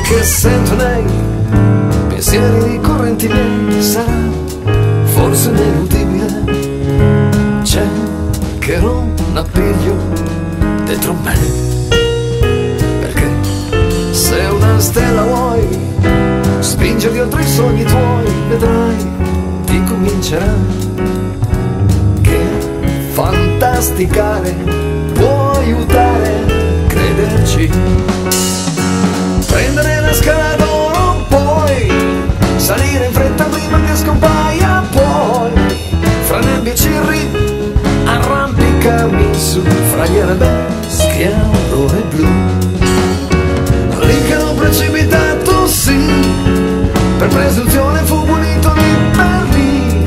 Che sento nei pensieri correnti miei, sarà forse ineludibile, c'è che non appiglio dentro me, perché se una stella vuoi spingerti oltre i sogni tuoi, vedrai ti comincerà che fantasticare può aiutare a crederci. Prendere la scala d'oro puoi, salire in fretta prima che scompaia, poi fra nebbie e cirri arrampicarmi su, fra gli arabeschi auro e blu. Lì che l'ho precipitato sì, per presunzione fu punito lì per lì,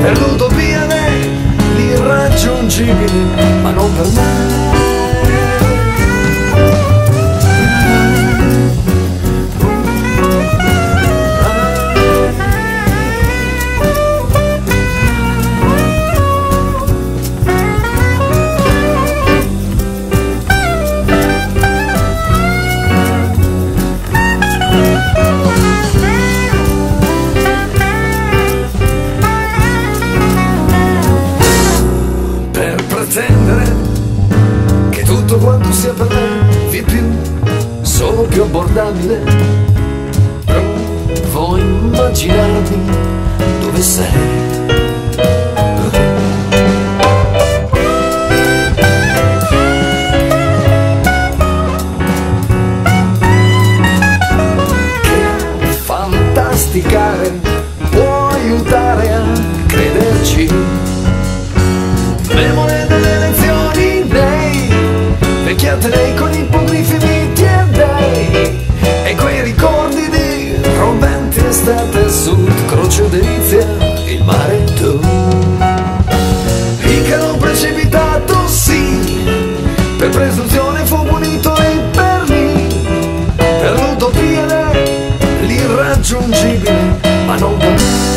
per l'utopia dell'irraggiungibile, ma non per me. Che tutto quanto sia per me vi più solo più abbordabile, provo a immaginarmi dove sei. Che fantasticare può aiutare a crederci. Lei con i poglifi miti e dei, e quei ricordi di rompenti estate sud, croce delizia, il mare e tu. Lì che l'ho precipitato sì, per presunzione fu punito e per lì, per l'utopia l'irraggiungibile, ma non per me.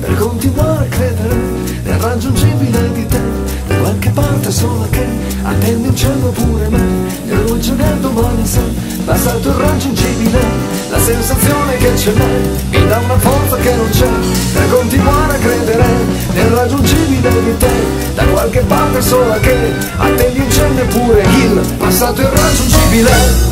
Per continuare a credere nell'irraggiungibile di te, da qualche parte sola che attendi un cielo pure me, e lo giocando domani se bastato irraggiungibile, la sensazione che c'è me mi dà una forza che non c'è, per continuare a credere nell'irraggiungibile di te, da qualche parte sola che attendi un cielo pure il passato irraggiungibile.